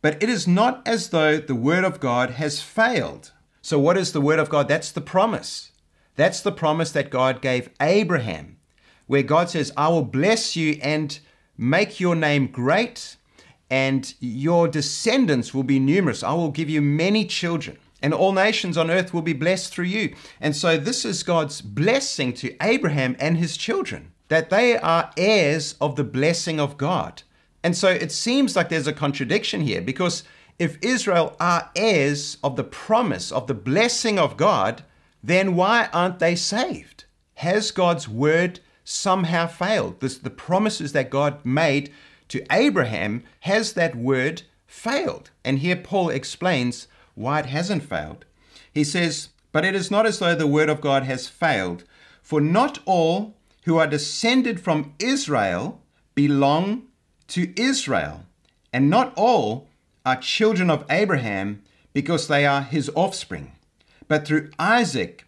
But it is not as though the word of God has failed. So what is the word of God? That's the promise. That's the promise that God gave Abraham, where God says, I will bless you and make your name great, and your descendants will be numerous. I will give you many children, and all nations on earth will be blessed through you. And so this is God's blessing to Abraham and his children, that they are heirs of the blessing of God. And so it seems like there's a contradiction here, because if Israel are heirs of the promise, of the blessing of God, then why aren't they saved? Has God's word somehow failed? The promises that God made to Abraham, has that word failed? And here Paul explains why it hasn't failed. He says, but it is not as though the word of God has failed, for not all who are descended from Israel belong to Israel, and not all are children of Abraham, because they are his offspring. But through Isaac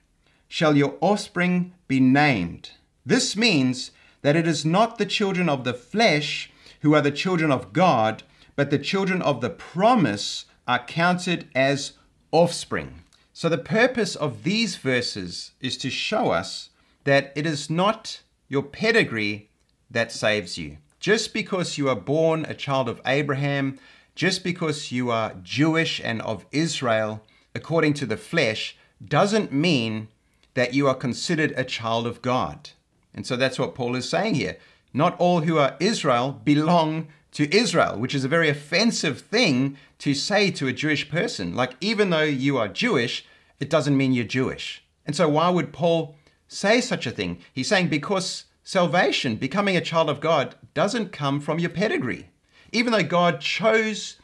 shall your offspring be named. This means that it is not the children of the flesh who are the children of God, but the children of the promise are counted as offspring. So the purpose of these verses is to show us that it is not your pedigree that saves you. Just because you are born a child of Abraham, just because you are Jewish and of Israel, according to the flesh, doesn't mean that you are considered a child of God. And so that's what Paul is saying here. Not all who are Israel belong to Israel, which is a very offensive thing to say to a Jewish person. Like, even though you are Jewish, it doesn't mean you're Jewish. And so why would Paul say such a thing? He's saying because salvation, becoming a child of God, doesn't come from your pedigree. Even though God chose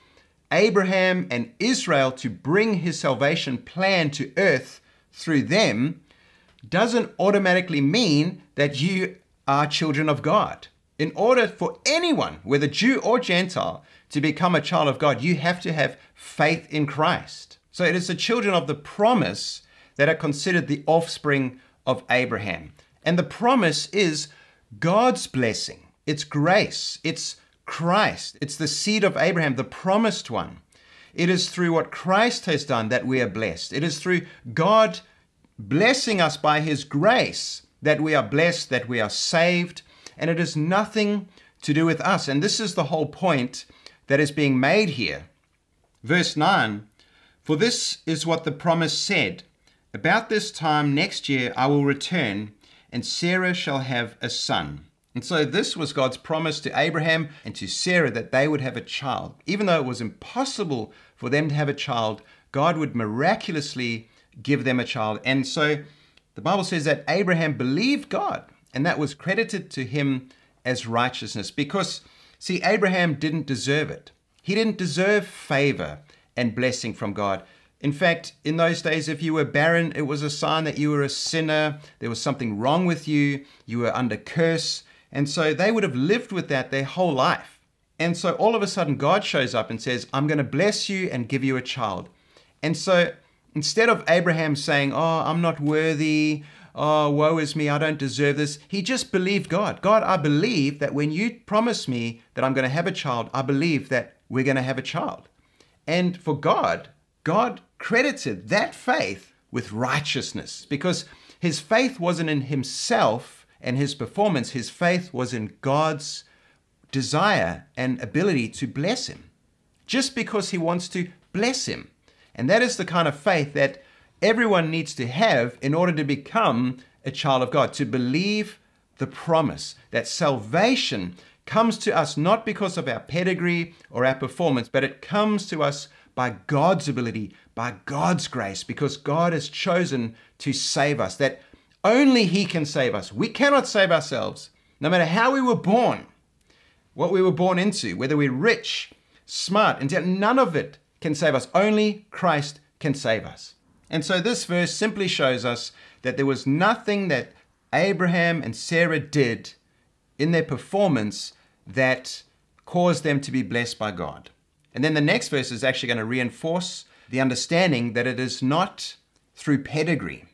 Abraham and Israel to bring his salvation plan to earth through them, doesn't automatically mean that you are children of God. In order for anyone, whether Jew or Gentile, to become a child of God, you have to have faith in Christ. So it is the children of the promise that are considered the offspring of Abraham. And the promise is God's blessing. It's grace. It's Christ. It's the seed of Abraham, the promised one. It is through what Christ has done that we are blessed. It is through God blessing us by his grace that we are blessed, that we are saved, and it is nothing to do with us. And this is the whole point that is being made here. Verse 9, for this is what the promise said, about this time next year I will return, and Sarah shall have a son. And so this was God's promise to Abraham and to Sarah that they would have a child. Even though it was impossible for them to have a child, God would miraculously give them a child. And so the Bible says that Abraham believed God, and that was credited to him as righteousness. Because, see, Abraham didn't deserve it. He didn't deserve favor and blessing from God. In fact, in those days, if you were barren, it was a sign that you were a sinner. There was something wrong with you. You were under curse. And so they would have lived with that their whole life. And so all of a sudden God shows up and says, I'm going to bless you and give you a child. And so instead of Abraham saying, oh, I'm not worthy, oh, woe is me, I don't deserve this, he just believed God. God, I believe that when you promise me that I'm going to have a child, I believe that we're going to have a child. And for God, God credited that faith with righteousness, because his faith wasn't in himself and his performance, his faith was in God's desire and ability to bless him, just because he wants to bless him. And that is the kind of faith that everyone needs to have in order to become a child of God, to believe the promise that salvation comes to us not because of our pedigree or our performance, but it comes to us by God's ability, by God's grace, because God has chosen to save us, that only he can save us. We cannot save ourselves, no matter how we were born, what we were born into, whether we're rich, smart, and none of it can save us. Only Christ can save us. And so this verse simply shows us that there was nothing that Abraham and Sarah did in their performance that caused them to be blessed by God. And then the next verse is actually going to reinforce the understanding that it is not through pedigree.